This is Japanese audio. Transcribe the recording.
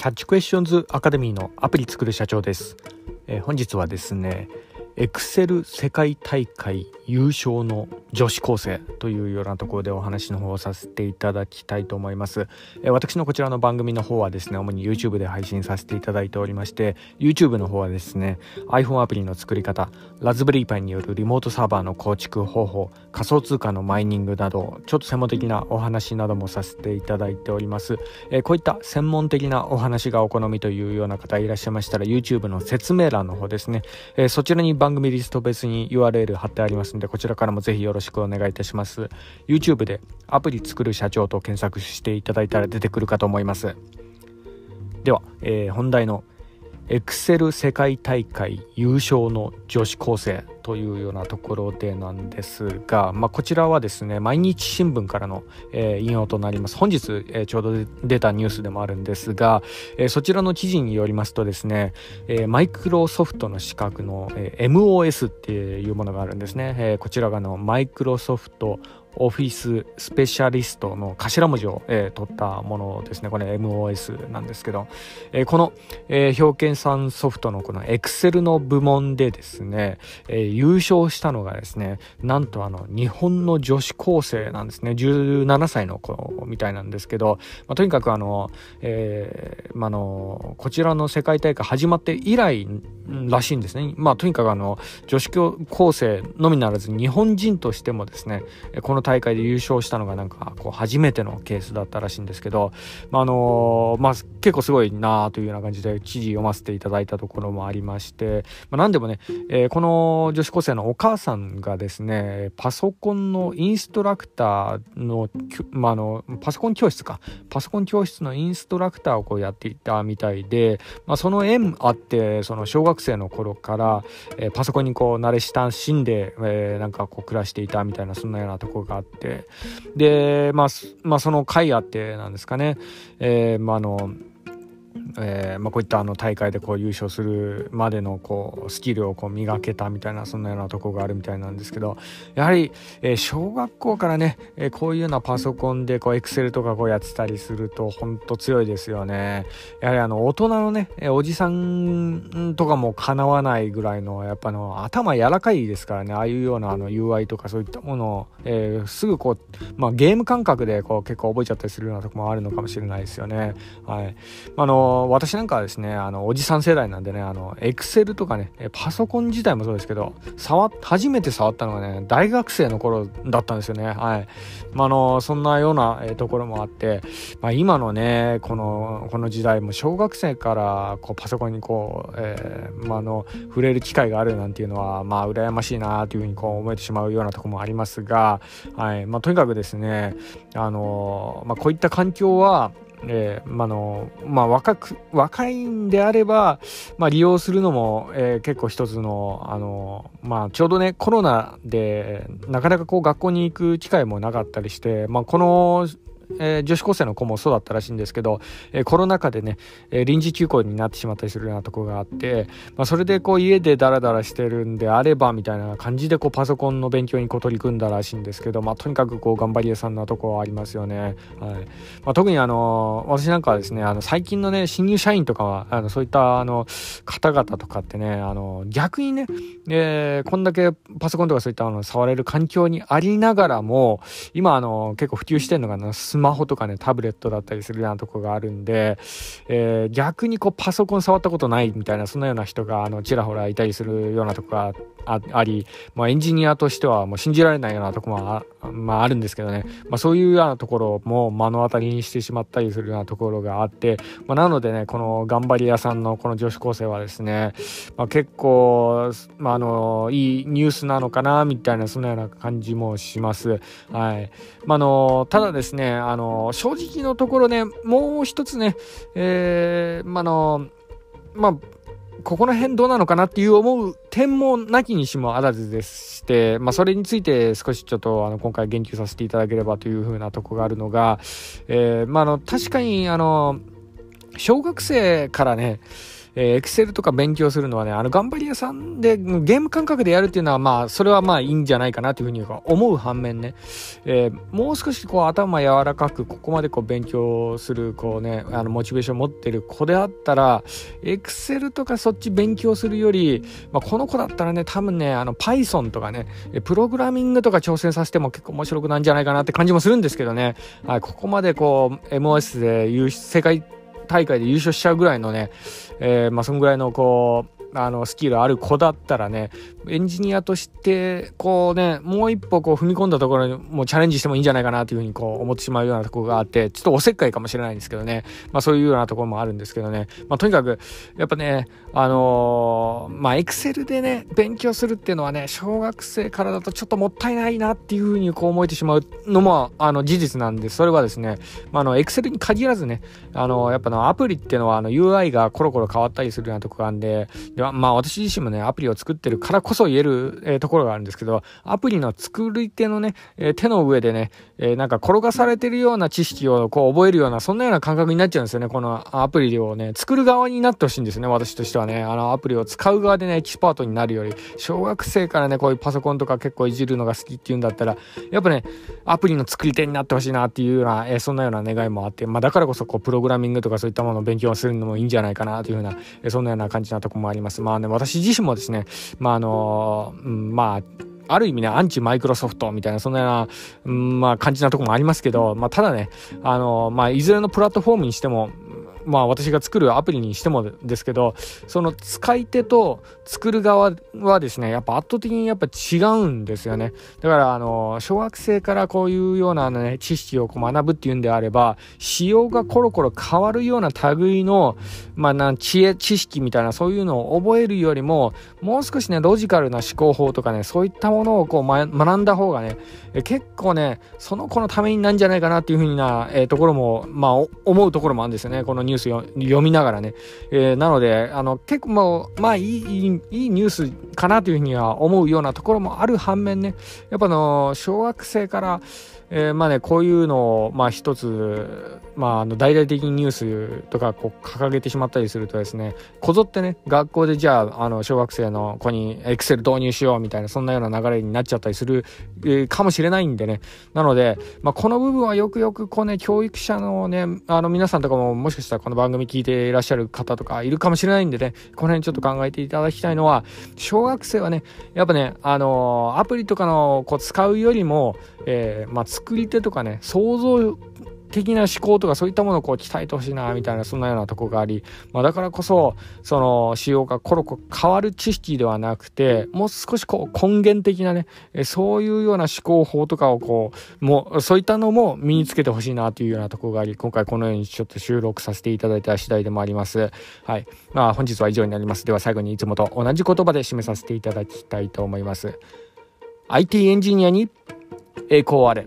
キャッチクエスチョンズアカデミーのアプリ作る社長です。本日はですね、エクセル世界大会優勝の女子高生というようなところでお話の方をさせていただきたいと思います。私のこちらの番組の方はですね、主に YouTube で配信させていただいておりまして、 YouTube の方はですね iPhone アプリの作り方、ラズベリーパイによるリモートサーバーの構築方法、仮想通貨のマイニングなど、ちょっと専門的なお話などもさせていただいております。こういった専門的なお話がお好みというような方いらっしゃいましたら、 YouTube の説明欄の方ですね、そちらに番組リスト別に URL 貼ってありますので、こちらからもぜひよろしくお願いいたします。 YouTube でアプリ作る社長と検索していただいたら出てくるかと思います。では、本題の Excel 世界大会優勝の女子高生というようなところでなんですが、こちらはですね、毎日新聞からの、引用となります。本日、ちょうど出たニュースでもあるんですが、そちらの記事によりますとですね、マイクロソフトの資格の、MOS っていうものがあるんですね。こちらがマイクロソフトオフィススペシャリストの頭文字を、取ったものですね。これ MOS なんですけど、この、表計算ソフトのこの Excel の部門でですね、優勝したのがですね、なんと日本の女子高生なんですね。17歳の子みたいなんですけど、とにかくこちらの世界大会始まって以来らしいんですね。とにかく女子高生のみならず日本人としてもですね、この大会で優勝したのがなんかこう初めてのケースだったらしいんですけど、結構すごいなというような感じで記事読ませていただいたところもありまして、なんでもね、この女子高生のお母さんがですね、パソコンのインストラクターの、パソコン教室のインストラクターをこうやっていたみたいで、その縁あってその小学生の頃から、パソコンにこう慣れ親しんで、なんかこう暮らしていたみたいな、そんなようなところがあって、で、その会あってなんですかね、こういった大会でこう優勝するまでのこうスキルをこう磨けたみたいな、そんなようなとこがあるみたいなんですけど、やはり、小学校からね、こういうようなパソコンでこう Excel とかこうやってたりするとほんと強いですよね。やはり大人のね、おじさんとかもかなわないぐらいの、やっぱ頭柔らかいですからね。ああいうようなUI とかそういったものを、すぐこう、ゲーム感覚でこう結構覚えちゃったりするようなとこもあるのかもしれないですよね。はい。私なんかはですね、おじさん世代なんでね、エクセルとかね、パソコン自体もそうですけど、初めて触ったのがね、大学生の頃だったんですよね。はい。そんなようなところもあって、今のね、この時代も小学生からこうパソコンにこう、触れる機会があるなんていうのは、羨ましいなというふうにこう思えてしまうようなところもありますが、はい。とにかくですね、こういった環境は、若いんであれば、利用するのも、結構一つの、ちょうどね、コロナでなかなかこう学校に行く機会もなかったりして、この女子高生の子もそうだったらしいんですけど、コロナ禍でね、臨時休校になってしまったりするようなとこがあって、それでこう家でダラダラしてるんであればみたいな感じでこうパソコンの勉強にこう取り組んだらしいんですけど、とにかくこう頑張り屋さんなとこはありますよね。はい。特に私なんかはですね、最近のね、新入社員とかはそういった方々とかってね、逆にね、こんだけパソコンとかそういった触れる環境にありながらも、今結構普及してるのがスマホとかね、タブレットだったりするようなとこがあるんで、逆にこうパソコン触ったことないみたいな、そんなような人がちらほらいたりするようなとこがあり、エンジニアとしてはもう信じられないようなとこも あるんですけどね、そういうようなところも目の当たりにしてしまったりするようなところがあって、なのでね、この頑張り屋さんのこの女子高生はですね、結構、いいニュースなのかなみたいな、そんなような感じもします。はい。ただですね、正直のところね、もう一つね、ここら辺どうなのかなっていう思う点もなきにしもあらずでして、それについて少しちょっと今回言及させていただければというふうなとこがあるのが、確かに小学生からね、Excel とか勉強するのはね、頑張り屋さんでゲーム感覚でやるっていうのは、それはいいんじゃないかなというふうに思う反面ね、もう少し頭柔らかく、ここまで勉強するモチベーション持ってる子であったら、Excel とかそっち勉強するより、この子だったらね、多分ね、Python とかね、プログラミングとか挑戦させても結構面白くなんじゃないかなって感じもするんですけどね、ここまでMOS で世界大会で優勝しちゃうぐらいのね、そのぐらいのスキルある子だったらね、エンジニアとしてもう一歩踏み込んだところにもうチャレンジしてもいいんじゃないかなというふうに思ってしまうようなところがあって、ちょっとおせっかいかもしれないんですけどね、そういうようなところもあるんですけどね、とにかくやっぱね、エクセルでね勉強するっていうのはね、小学生からだとちょっともったいないなっていうふうに思えてしまうのも事実なんで、それはですね、エクセルに限らずね、やっぱアプリっていうのはUI がコロコロ変わったりするようなところがあるんで、私自身もねアプリを作ってるからこそ言える、ところがあるんですけど、アプリの作り手のね、手の上でね、転がされてるような知識を覚えるような、そんなような感覚になっちゃうんですよね。このアプリをね作る側になってほしいんですね、私としてはね。アプリを使う側でねエキスパートになるより、小学生からねこういうパソコンとか結構いじるのが好きっていうんだったら、やっぱねアプリの作り手になってほしいなっていうような、そんなような願いもあって、だからこそプログラミングとかそういったものを勉強するのもいいんじゃないかなというような、そんなような感じなところもあります。私自身もですね、ある意味ねアンチマイクロソフトみたいな、そんなような、感じなとこもありますけど、ただね、いずれのプラットフォームにしても、私が作るアプリにしてもですけど、その使い手と作る側はですね、やっぱ圧倒的にやっぱ違うんですよね。だから小学生からこういうようなね知識を学ぶっていうんであれば、仕様がコロコロ変わるような類の知識みたいな、そういうのを覚えるよりも、もう少しねロジカルな思考法とかね、そういったものを学んだ方がね、結構ねその子のためになんじゃないかなっていうふうな、ところも思うところもあるんですよね、このニュース読みながらね、なので結構いいニュースかなというふうには思うようなところもある反面ね、やっぱ小学生から、こういうのを一つ大々的にニュースとか掲げてしまったりするとですね、こぞってね学校でじゃあ小学生の子にエクセル導入しようみたいな、そんなような流れになっちゃったりする、かもしれないんでね、なので、この部分はよくよく教育者のね皆さんとかも、もしかしたらこの番組聞いていらっしゃる方とかいるかもしれないんでね、この辺ちょっと考えていただきたいのは、小学生はねやっぱねアプリとかの使うよりも、作り手とかね想像的な思考とか、そういったものを鍛えてほしいなみたいな、そんなようなとこがあり、だからこそその仕様がコロコロ変わる知識ではなくて、もう少し根源的なね、そういうような思考法とかをもうそういったのも身につけてほしいなというようなとこがあり、今回このようにちょっと収録させていただいた次第でもあります。はい、本日は以上になります。では最後にいつもと同じ言葉で締めさせていただきたいと思います。 IT エンジニアに栄光あれ。